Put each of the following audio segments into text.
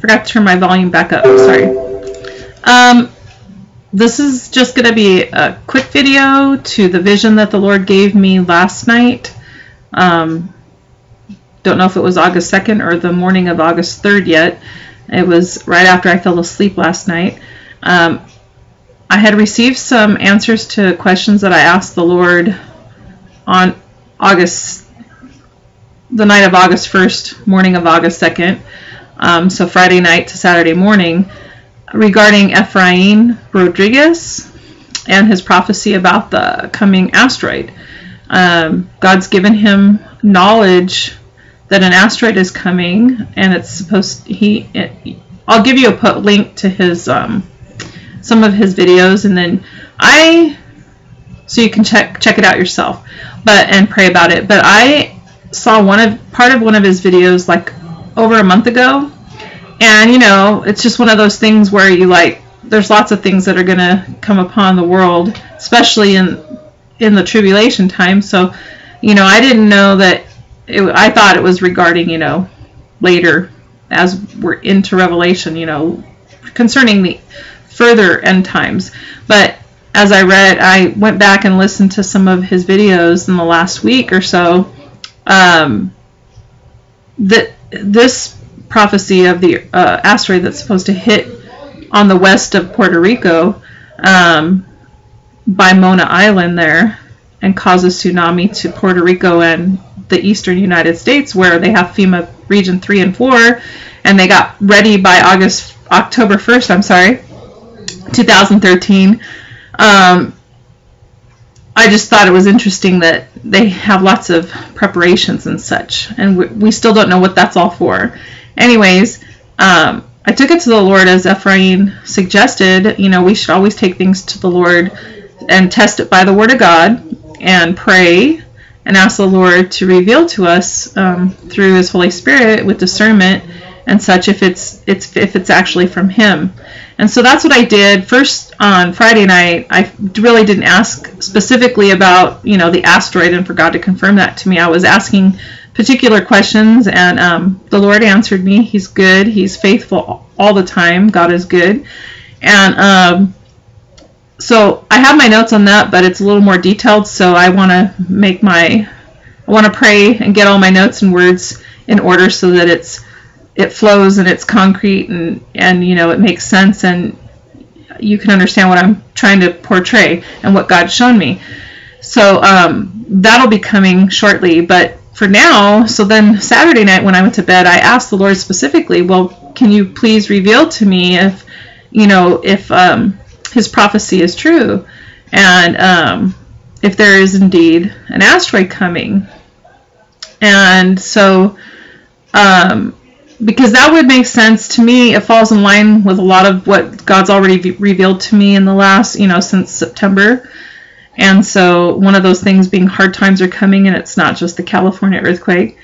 forgot to turn my volume back up, sorry. This is just going to be a quick video to the vision that the Lord gave me last night. Don't know if it was August 2nd or the morning of August 3rd yet. It was right after I fell asleep last night. I had received some answers to questions that I asked the Lord on the night of August 1st, morning of August 2nd, so Friday night to Saturday morning, regarding Efrain Rodriguez and his prophecy about the coming asteroid. God's given him knowledge that an asteroid is coming, and it's supposed to, I'll give you a link to his some of his videos, and then so you can check it out yourself, and pray about it. But I saw part of one of his videos like over a month ago, and you know, it's just one of those things where you like, there's lots of things that are gonna come upon the world, especially in the tribulation time. So you know, I didn't know that. I thought it was regarding, you know, later as we're into Revelation, you know, concerning the further end times. But as I read, I went back and listened to some of his videos in the last week or so. This prophecy of the asteroid that's supposed to hit on the west of Puerto Rico by Mona Island there and cause a tsunami to Puerto Rico and the eastern United States, where they have FEMA region 3 and 4, and they got ready by October 1st, I'm sorry, 2013. I just thought it was interesting that they have lots of preparations and such, and we still don't know what that's all for. Anyways, I took it to the Lord as Efrain suggested. You know, we should always take things to the Lord and test it by the Word of God and pray and ask the Lord to reveal to us through His Holy Spirit with discernment and such if it's actually from Him. And so that's what I did. First on Friday night, I really didn't ask specifically about, you know, the asteroid and for God to confirm that to me. I was asking particular questions, and the Lord answered me. He's good. He's faithful all the time. God is good. And so I have my notes on that, but it's a little more detailed, so I want to pray and get all my notes and words in order so that it flows and it's concrete and you know, it makes sense and you can understand what I'm trying to portray and what God's shown me. So that'll be coming shortly, but for now, so then Saturday night when I went to bed, I asked the Lord specifically, well, can you please reveal to me if, you know, if His prophecy is true, and if there is indeed an asteroid coming. And so because that would make sense to me, it falls in line with a lot of what God's already revealed to me in the last, you know, since September. And so one of those things being hard times are coming, and it's not just the California earthquake.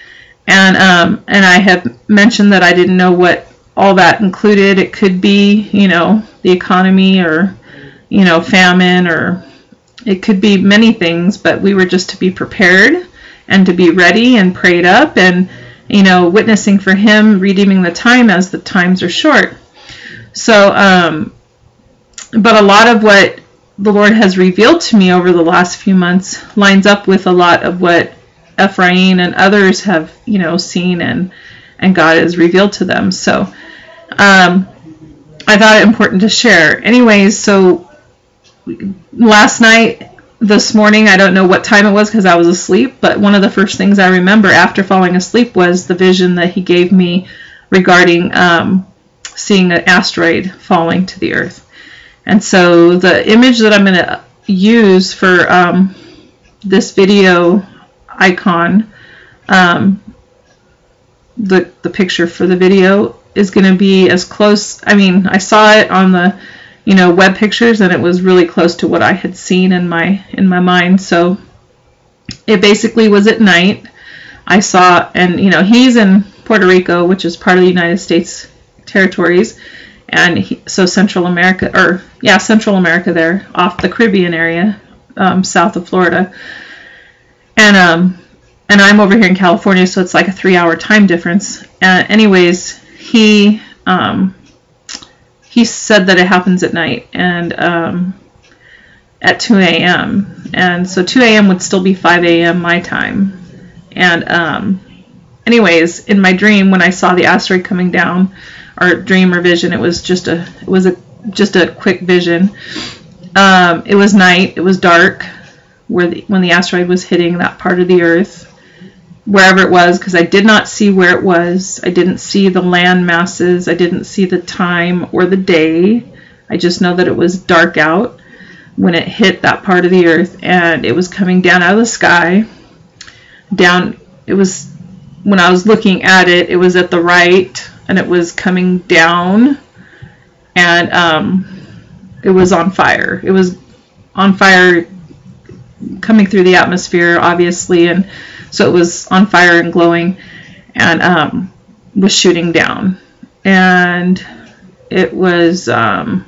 And I had mentioned that I didn't know what all that included. It could be, you know, the economy, or, you know, famine, or it could be many things, but we were just to be prepared and to be ready and prayed up and, you know, witnessing for Him, redeeming the time as the times are short. So, but a lot of what the Lord has revealed to me over the last few months lines up with a lot of what Efrain and others have, you know, seen and God has revealed to them. So I thought it important to share. Anyways, so last night, this morning, I don't know what time it was because I was asleep, but one of the first things I remember after falling asleep was the vision that He gave me regarding seeing an asteroid falling to the earth. And so the image that I'm going to use for this video icon, the picture for the video is going to be as close. I mean, I saw it on the, you know, web pictures, and it was really close to what I had seen in my mind. So it basically was at night. I saw, and you know, he's in Puerto Rico, which is part of the United States territories, and so Central America, or yeah, Central America there, off the Caribbean area, south of Florida, and I'm over here in California, so it's like a 3-hour time difference. Anyways, he said that it happens at night and at 2 a.m. And so 2 a.m. would still be 5 a.m. my time. And anyways, in my dream, when I saw the asteroid coming down, or dream or vision, it was just a just a quick vision. It was night. It was dark when the asteroid was hitting that part of the Earth, wherever it was, because I did not see where it was. I didn't see the land masses. I didn't see the time or the day. I just know that it was dark out when it hit that part of the Earth, and it was coming down out of the sky. Down, it was, when I was looking at it, it was at the right, and it was coming down, and it was on fire. It was on fire coming through the atmosphere, obviously, and so it was on fire and glowing, and was shooting down. And it was, I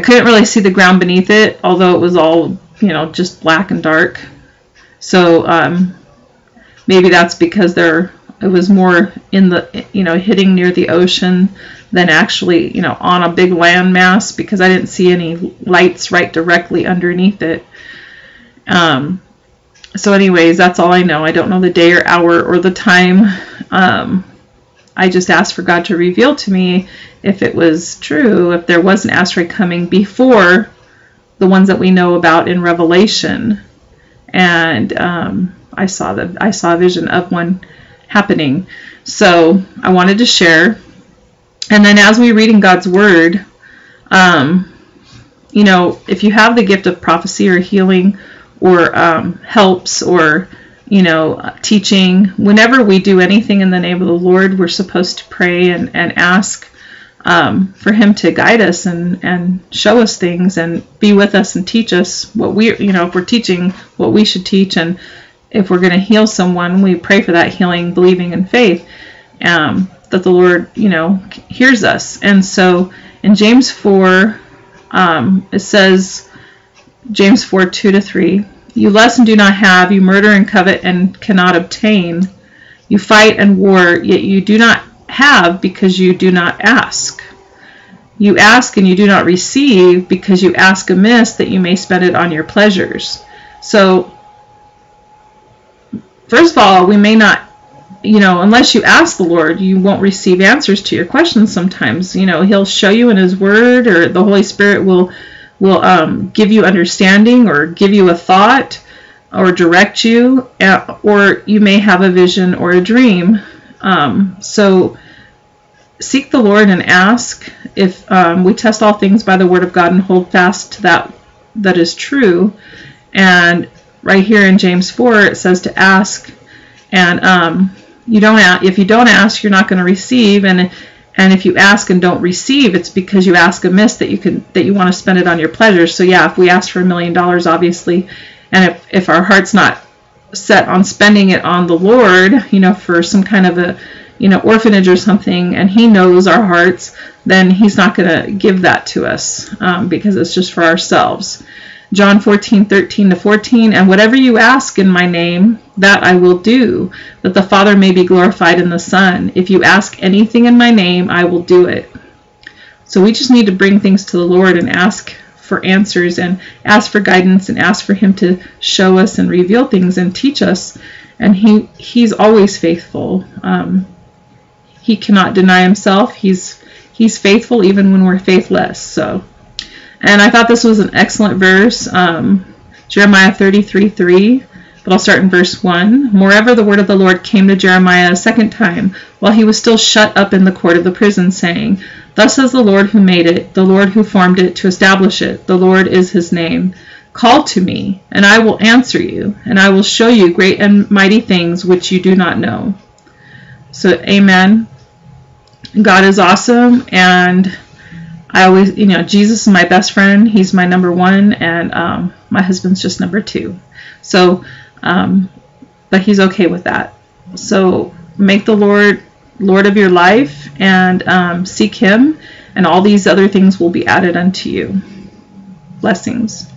couldn't really see the ground beneath it, although it was all, you know, just black and dark. So maybe that's because it was more in the, you know, hitting near the ocean than actually, you know, on a big landmass, because I didn't see any lights right directly underneath it. So anyways, that's all I know. I don't know the day or hour or the time. I just asked for God to reveal to me if it was true, if there was an asteroid coming before the ones that we know about in Revelation. And I saw a vision of one happening. So I wanted to share. And then as we read in God's Word, you know, if you have the gift of prophecy or healing or helps or, you know, teaching, whenever we do anything in the name of the Lord, we're supposed to pray and ask for Him to guide us and show us things and be with us and teach us what we, you know, if we're teaching, what we should teach. And if we're going to heal someone, we pray for that healing, believing in faith that the Lord, you know, hears us. And so in James 4, it says, James 4, 2-3, you lust and do not have, you murder and covet and cannot obtain, you fight and war, yet you do not have because you do not ask. You ask and you do not receive because you ask amiss that you may spend it on your pleasures. So, first of all, we may not, you know, unless you ask the Lord, you won't receive answers to your questions sometimes. You know, He'll show you in His Word, or the Holy Spirit will give you understanding or give you a thought or direct you, or you may have a vision or a dream. So seek the Lord and ask. If we test all things by the Word of God and hold fast to that is true. And right here in James 4, it says to ask, and if you don't ask, you're not going to receive. And if you ask and don't receive, it's because you ask amiss that you want to spend it on your pleasures. So yeah, if we ask for $1 million, obviously, and if our heart's not set on spending it on the Lord, you know, for some kind of a, you know, orphanage or something, and He knows our hearts, then He's not going to give that to us because it's just for ourselves. John 14:13-14, and whatever you ask in my name, that I will do, that the Father may be glorified in the Son. If you ask anything in my name, I will do it. So we just need to bring things to the Lord and ask for answers and ask for guidance and ask for Him to show us and reveal things and teach us. And He's always faithful. He cannot deny Himself. He's faithful even when we're faithless. So. And I thought this was an excellent verse, Jeremiah 33:3, but I'll start in verse 1. Moreover, the word of the Lord came to Jeremiah a second time, while he was still shut up in the court of the prison, saying, Thus says the Lord who made it, the Lord who formed it to establish it, the Lord is His name. Call to me, and I will answer you, and I will show you great and mighty things which you do not know. So, amen. God is awesome, and I always, you know, Jesus is my best friend. He's my number one, and my husband's just number two. So, but He's okay with that. So make the Lord Lord of your life, and seek Him, and all these other things will be added unto you. Blessings.